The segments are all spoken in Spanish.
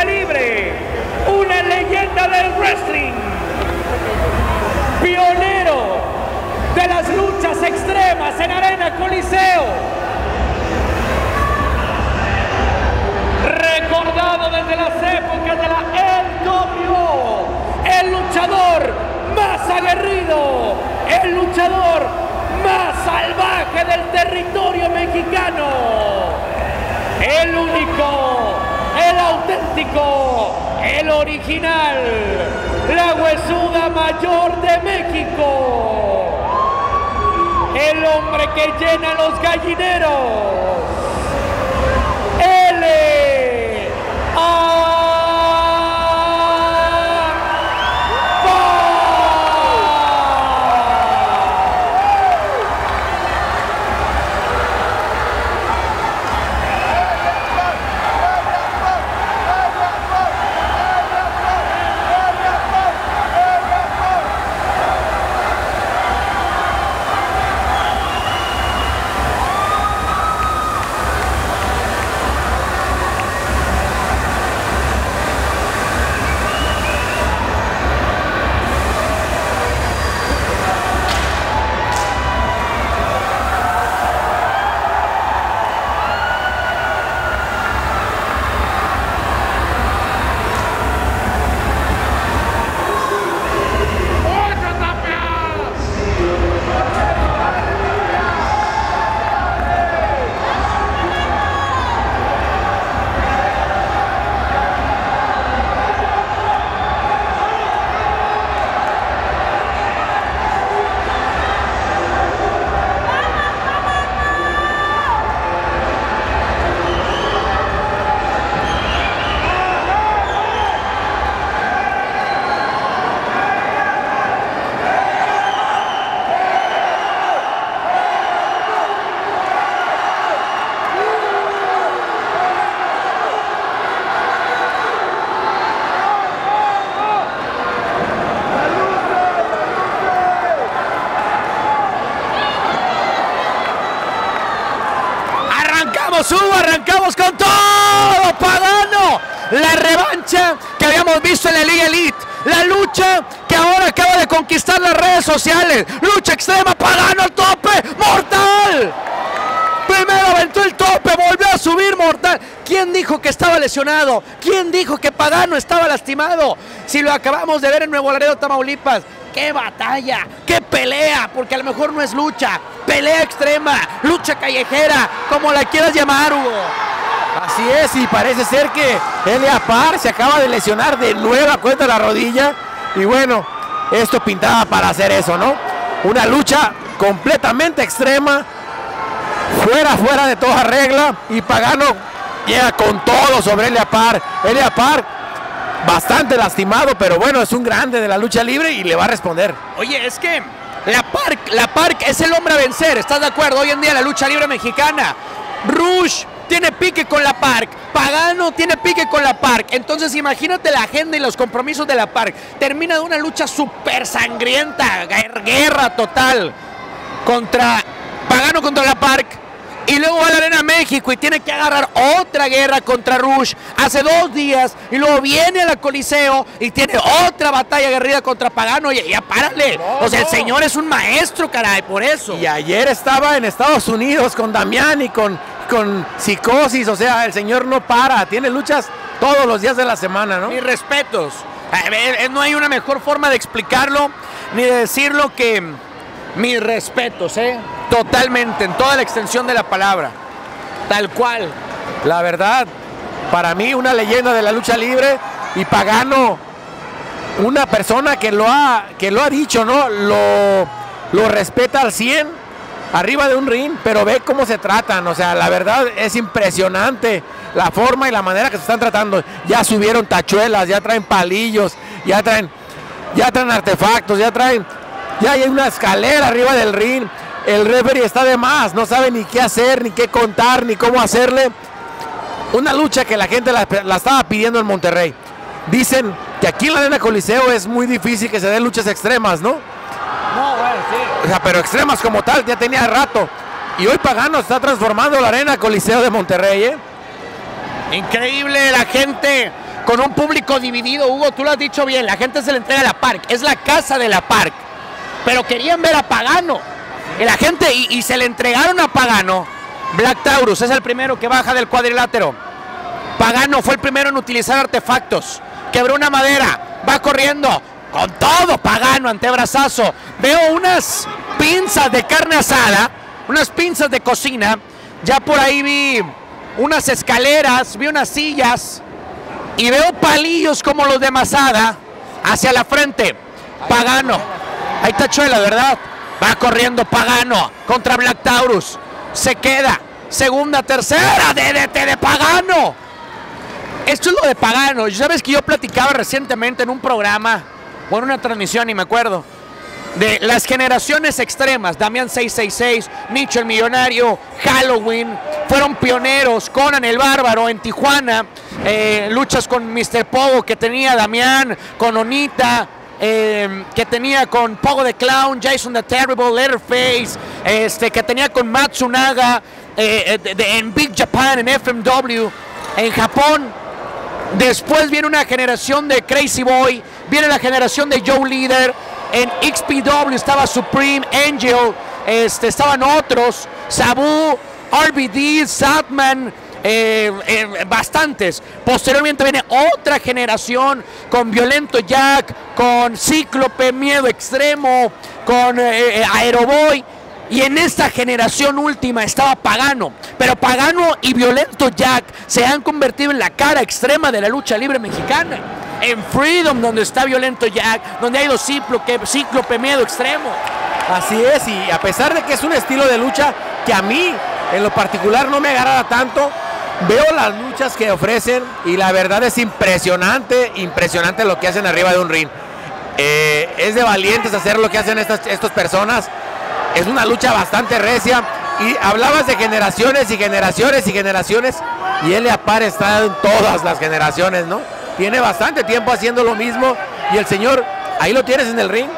lucha libre, una leyenda del wrestling, pionero de las luchas extremas en Arena Coliseo, recordado desde las épocas de la LWO, el luchador más aguerrido, el luchador más salvaje del territorio mexicano, el único, el auténtico, el original, la huesuda mayor de México, el hombre que llena los gallineros, L.A. Arrancamos con todo, Pagano, la revancha que habíamos visto en la Liga Elite, la lucha que ahora acaba de conquistar las redes sociales, lucha extrema, Pagano al tope, mortal, primero aventó el tope, volvió a subir, mortal. ¿Quién dijo que estaba lesionado? ¿Quién dijo que Pagano estaba lastimado? Si lo acabamos de ver en Nuevo Laredo, Tamaulipas, qué batalla, qué pelea, porque a lo mejor no es lucha, pelea extrema, lucha callejera, como la quieras llamar, Hugo. Así es, y parece ser que L.A. Park se acaba de lesionar de nueva cuenta la rodilla, y bueno, esto pintaba para hacer eso, ¿no? Una lucha completamente extrema, fuera de toda regla, y Pagano llega con todo sobre L.A. Park. L.A. Park bastante lastimado, pero bueno, es un grande de la lucha libre y le va a responder. Oye, es que La Park es el hombre a vencer, ¿estás de acuerdo? Hoy en día la lucha libre mexicana, Rush tiene pique con la Park, Pagano tiene pique con la Park, entonces imagínate la agenda y los compromisos de la Park. Termina de una lucha súper sangrienta, guerra total, contra Pagano contra la Park, y luego va a la Arena México y tiene que agarrar otra guerra contra Rush hace 2 días, y luego viene a la Coliseo y tiene otra batalla aguerrida contra Pagano. Y ya párale, no, o sea, no. El señor es un maestro, caray, por eso. Y ayer estaba en Estados Unidos con Damián y con Psicosis, o sea, el señor no para, tiene luchas todos los días de la semana, ¿no? Mis respetos, no hay una mejor forma de explicarlo ni de decirlo que mis respetos, ¿eh? Totalmente, en toda la extensión de la palabra. Tal cual. La verdad, para mí una leyenda de la lucha libre, y Pagano, una persona que lo ha dicho, ¿no? Lo respeta al 100, arriba de un ring, pero ve cómo se tratan. O sea, la verdad es impresionante la forma y la manera que se están tratando. Ya subieron tachuelas, ya traen palillos, ya traen artefactos, ya hay una escalera arriba del ring. El referee está de más, no sabe ni qué hacer, ni qué contar, ni cómo hacerle. Una lucha que la gente la estaba pidiendo en Monterrey. Dicen que aquí en la Arena Coliseo es muy difícil que se den luchas extremas, ¿no? No, bueno, sí. O sea, pero extremas como tal, ya tenía rato. Y hoy Pagano está transformando la Arena Coliseo de Monterrey, ¿eh? Increíble la gente con un público dividido. Hugo, tú lo has dicho bien, la gente se le entrega a la Park, es la casa de la Park, pero querían ver a Pagano, y la gente, y se le entregaron a Pagano. Black Taurus es el primero que baja del cuadrilátero. Pagano fue el primero en utilizar artefactos, quebró una madera, va corriendo, con todo Pagano, antebrazazo. Veo unas pinzas de carne asada, unas pinzas de cocina, ya por ahí vi unas escaleras, vi unas sillas, y veo palillos como los de Masada hacia la frente. Pagano, ahí está Chuela, ¿verdad? Va corriendo Pagano contra Black Taurus, se queda, segunda, tercera, DDT de Pagano. Esto es lo de Pagano. Sabes que yo platicaba recientemente en un programa, o en una transmisión, y me acuerdo, de las generaciones extremas. Damián 666, Nicho el Millonario, Halloween, fueron pioneros. Conan el Bárbaro en Tijuana, luchas con Mr. Pogo que tenía Damián, con Onita, que tenía con Pogo the Clown, Jason the Terrible, Letterface, que tenía con Matsunaga, en Big Japan, en FMW, en Japón. Después viene una generación de Crazy Boy, viene la generación de Joe Leader. En XPW estaba Supreme, Angel, estaban otros, Sabu, RBD, Saturn, bastantes. Posteriormente viene otra generación con Violento Jack, con Cíclope, Miedo Extremo, con Aero Boy. Y en esta generación última estaba Pagano, pero Pagano y Violento Jack se han convertido en la cara extrema de la lucha libre mexicana. En Freedom, donde está Violento Jack, donde ha ido Cíclope, Miedo Extremo. Así es, y a pesar de que es un estilo de lucha que a mí, en lo particular, no me agrada tanto, veo las luchas que ofrecen y la verdad es impresionante, impresionante lo que hacen arriba de un ring. Es de valientes hacer lo que hacen estas personas. Es una lucha bastante recia, y hablabas de generaciones y generaciones y generaciones, y L.A. Park está en todas las generaciones, ¿no? Tiene bastante tiempo haciendo lo mismo, y el señor, ahí lo tienes en el ring.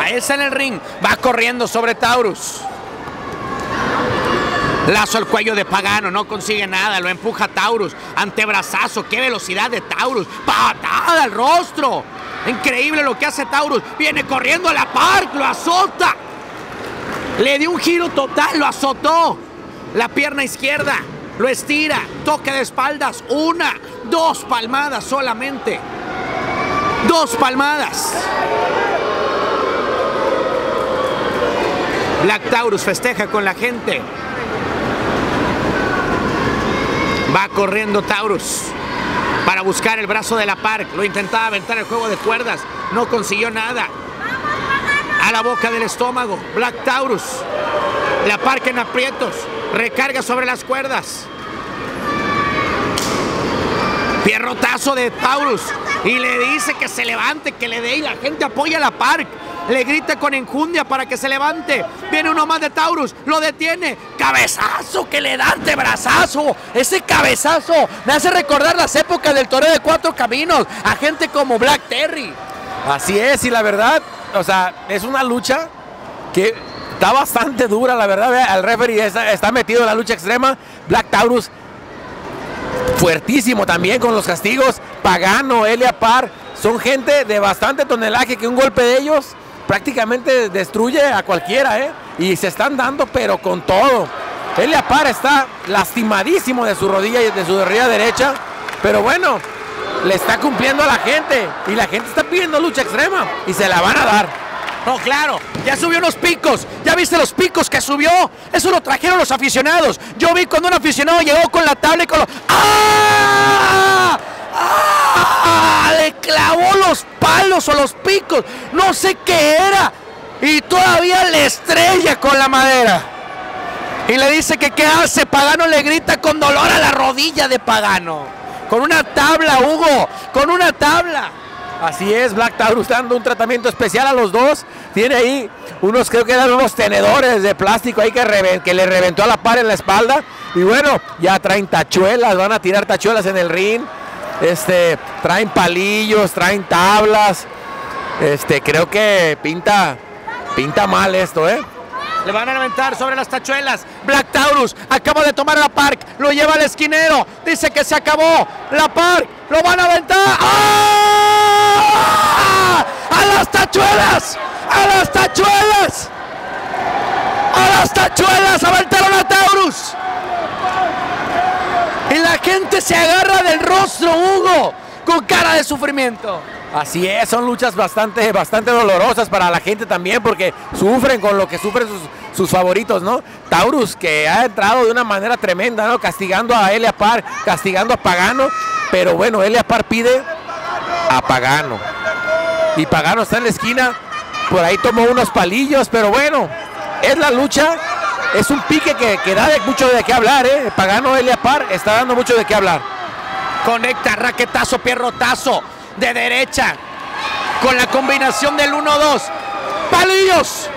Ahí está en el ring, va corriendo sobre Taurus. Lazo al cuello de Pagano, no consigue nada, lo empuja Taurus, antebrazazo, qué velocidad de Taurus, patada al rostro. Increíble lo que hace Taurus, viene corriendo a la Park, lo azota. Le dio un giro total, lo azotó. La pierna izquierda, lo estira, toque de espaldas, una, dos palmadas solamente. Dos palmadas. Black Taurus festeja con la gente. Va corriendo Taurus para buscar el brazo de la Park. Lo intentaba aventar el juego de cuerdas, no consiguió nada. A la boca del estómago, Black Taurus. La Park en aprietos, recarga sobre las cuerdas. Pierrotazo de Taurus, y le dice que se levante, que le dé, y la gente apoya a la Park. Le grita con enjundia para que se levante. Viene uno más de Taurus, lo detiene. Cabezazo que le da, antebrazazo. Ese cabezazo me hace recordar las épocas del torneo de cuatro caminos, a gente como Black Terry. Así es, y la verdad, o sea, es una lucha que está bastante dura, la verdad. El referee está metido en la lucha extrema. Black Taurus, fuertísimo también con los castigos. Pagano, L.A. Park, son gente de bastante tonelaje, que un golpe de ellos prácticamente destruye a cualquiera, ¿eh? Y se están dando, pero con todo. L.A. Park está lastimadísimo de su rodilla y de su rodilla derecha, pero bueno, le está cumpliendo a la gente, y la gente está pidiendo lucha extrema, y se la van a dar. No, claro, ya subió unos picos, ya viste los picos que subió, eso lo trajeron los aficionados. Yo vi cuando un aficionado llegó con la tabla y con los... ¡Ah! ¡Ah! Le clavó los palos o los picos, no sé qué era, y todavía le estrella con la madera. Y le dice que qué hace. Pagano le grita con dolor a la rodilla de Pagano. Con una tabla, Hugo, con una tabla. Así es, Black Taurus dando un tratamiento especial a los dos. Tiene ahí unos, creo que eran unos tenedores de plástico ahí que le reventó a la par en la espalda. Y bueno, ya traen tachuelas, van a tirar tachuelas en el ring. Traen palillos, traen tablas. Creo que pinta mal esto, ¿eh? Le van a aventar sobre las tachuelas. Black Taurus acaba de tomar a La Park. Lo lleva al esquinero. Dice que se acabó. La Park. Lo van a aventar. ¡Ah! ¡A las tachuelas! ¡A las tachuelas! ¡A las tachuelas! ¡Aventaron a Taurus! Y la gente se agarra del rostro, Hugo, con cara de sufrimiento. Así es, son luchas bastante dolorosas para la gente también, porque sufren con lo que sufren sus favoritos, ¿no? Taurus, que ha entrado de una manera tremenda, ¿no? Castigando a L.A. Park, castigando a Pagano, pero bueno, L.A. Park pide a Pagano. Y Pagano está en la esquina, por ahí tomó unos palillos, pero bueno, es la lucha, es un pique que da mucho de qué hablar, ¿eh? Pagano, L.A. Park está dando mucho de qué hablar. Conecta, raquetazo, pierrotazo. De derecha, con la combinación del 1-2, palillos,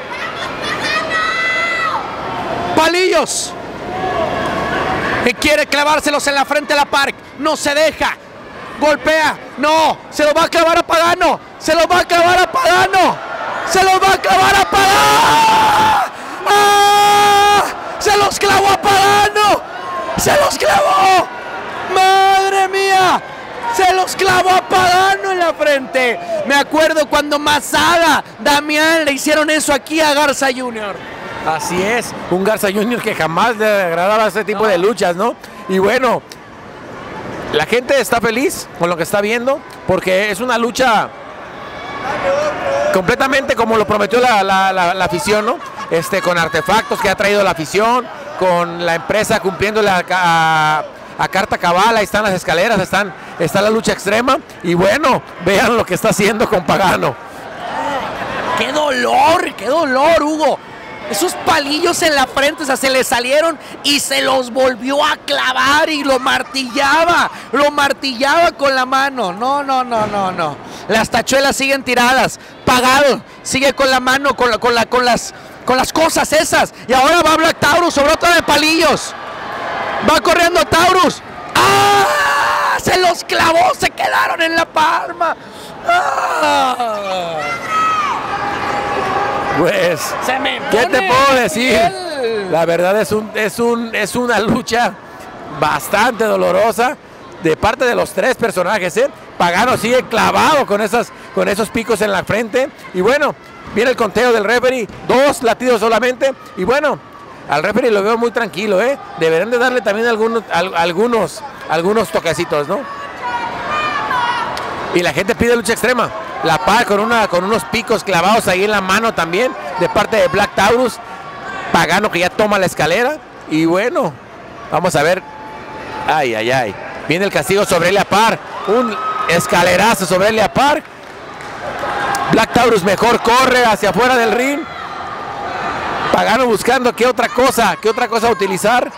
palillos, y quiere clavárselos en la frente de La Park, no se deja, golpea, no, se lo va a clavar a Pagano, se lo va a clavar a Pagano, se lo va a clavar a Pagano, ¡ah! Se los clavó a Pagano, se los clavó, madre mía. Se los clavó a Pagano en la frente. Me acuerdo cuando Masada, Damián, le hicieron eso aquí a Garza Junior. Así es, un Garza Junior que jamás le agradaba este tipo de luchas, ¿no? Y bueno, la gente está feliz con lo que está viendo, porque es una lucha completamente como lo prometió la afición, ¿no? Con artefactos que ha traído la afición, con la empresa cumpliendo a carta cabal. Ahí están las escaleras, está la lucha extrema, y bueno, vean lo que está haciendo con Pagano. Qué dolor, Hugo! Esos palillos en la frente, o sea, se le salieron y se los volvió a clavar y lo martillaba con la mano. No. Las tachuelas siguen tiradas, Pagano sigue con la mano, con las cosas esas, y ahora va Black Taurus sobre otra de palillos. Va corriendo Taurus. ¡Ah! Se los clavó, se quedaron en la palma. ¡Ah! Pues, ¿qué te puedo decir? La verdad es una lucha bastante dolorosa de parte de los tres personajes, ¿eh? Pagano sigue clavado con esos picos en la frente. Y bueno, viene el conteo del referee, 2 latidos solamente. Y bueno, al referee lo veo muy tranquilo, ¿eh? Deberían de darle también algunos toquecitos, ¿no? Y la gente pide lucha extrema. La Park con unos picos clavados ahí en la mano también, de parte de Black Taurus. Pagano que ya toma la escalera. Y bueno, vamos a ver. Ay. Viene el castigo sobre la Park. Un escalerazo sobre la Park. Black Taurus mejor corre hacia afuera del ring. Pagano buscando qué otra cosa utilizar.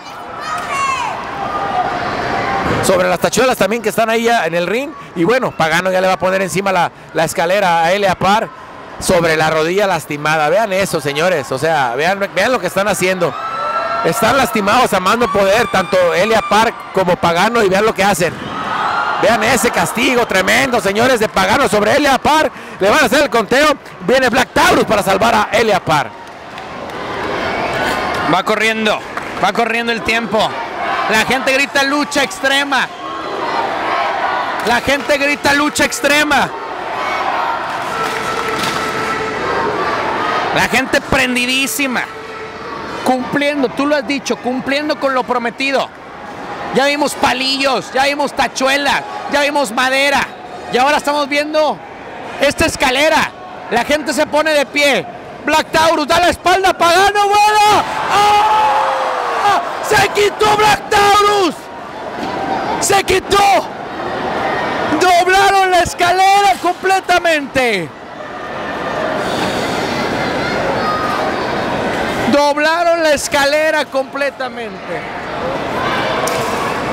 Sobre las tachuelas también que están ahí ya en el ring. Y bueno, Pagano ya le va a poner encima la escalera a L.A. Park sobre la rodilla lastimada. Vean eso, señores. O sea, vean lo que están haciendo. Están lastimados a mano poder, tanto L.A. Park como Pagano, y vean lo que hacen. Vean ese castigo tremendo, señores, de Pagano sobre L.A. Park. Le van a hacer el conteo. Viene Black Taurus para salvar a L.A. Park. Va corriendo el tiempo. La gente grita lucha extrema. La gente grita lucha extrema. La gente prendidísima. Cumpliendo, tú lo has dicho, cumpliendo con lo prometido. Ya vimos palillos, ya vimos tachuelas, ya vimos madera. Y ahora estamos viendo esta escalera. La gente se pone de pie. Black Taurus da la espalda, Pagano vuela. ¡Oh! Se quitó Black Taurus. Se quitó. Doblaron la escalera completamente. Doblaron la escalera completamente.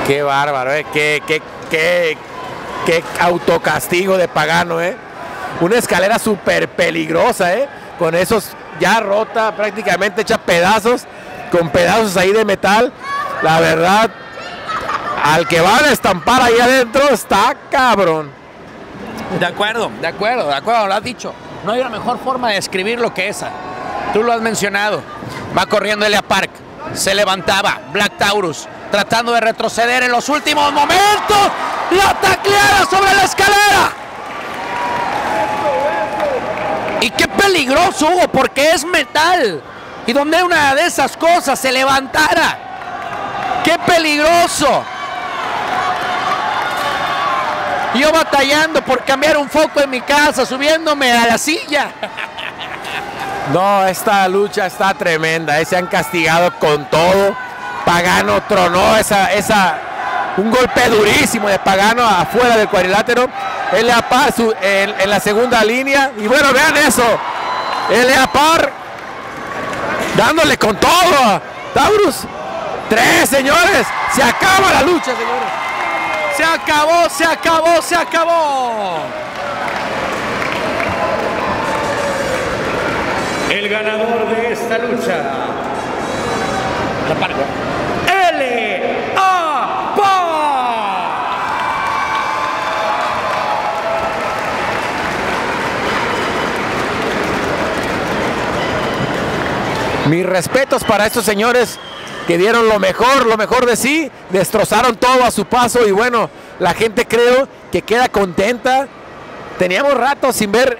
Qué bárbaro, ¿eh? Qué autocastigo de Pagano, ¿eh? Una escalera súper peligrosa, ¿eh? Con esos ya rota, prácticamente hecha pedazos, con pedazos ahí de metal. La verdad, al que van a estampar ahí adentro está cabrón. De acuerdo, lo has dicho. No hay una mejor forma de describir lo que esa. Tú lo has mencionado. Va corriendo L.A. Park. Se levantaba Black Taurus, tratando de retroceder en los últimos momentos. La tacleada sobre la escalera. Y qué peligroso, Hugo, porque es metal. Y donde una de esas cosas se levantara. ¡Qué peligroso! Yo batallando por cambiar un foco en mi casa, subiéndome a la silla. No, esta lucha está tremenda. Se han castigado con todo. Pagano tronó un golpe durísimo de Pagano afuera del cuadrilátero. L.A. Park en la segunda línea. Y bueno, vean eso. L.A. Park dándole con todo. Taurus. 3, señores. Se acaba la lucha, señores. Se acabó, se acabó, se acabó. El ganador de esta lucha, L.A. Park. Mis respetos para estos señores que dieron lo mejor de sí, destrozaron todo a su paso y bueno, la gente creo que queda contenta. Teníamos rato sin ver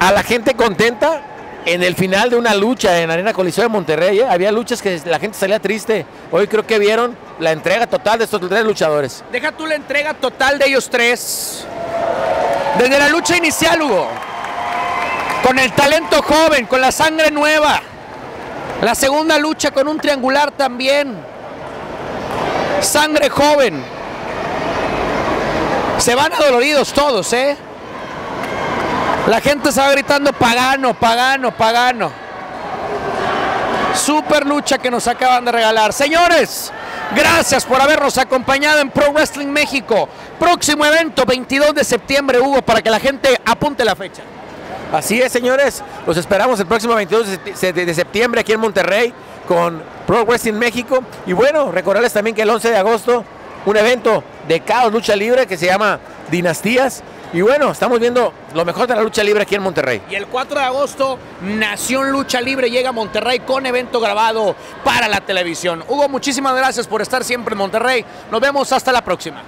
a la gente contenta. En el final de una lucha en Arena Coliseo de Monterrey, había luchas que la gente salía triste. Hoy creo que vieron la entrega total de estos 3 luchadores. Deja tú la entrega total de ellos 3. Desde la lucha inicial, Hugo. Con el talento joven, con la sangre nueva. La segunda lucha con un triangular también. Sangre joven. Se van adoloridos todos, ¿eh? La gente se va gritando Pagano, Pagano, Pagano. Super lucha que nos acaban de regalar. Señores, gracias por habernos acompañado en Pro Wrestling México. Próximo evento, 22 de septiembre, Hugo, para que la gente apunte la fecha. Así es, señores. Los esperamos el próximo 22 de septiembre aquí en Monterrey con Pro Wrestling México. Y bueno, recordarles también que el 11 de agosto, un evento de caos lucha libre que se llama Dinastías. Y bueno, estamos viendo lo mejor de la lucha libre aquí en Monterrey. Y el 4 de agosto, Nación Lucha Libre llega a Monterrey con evento grabado para la televisión. Hugo, muchísimas gracias por estar siempre en Monterrey. Nos vemos hasta la próxima.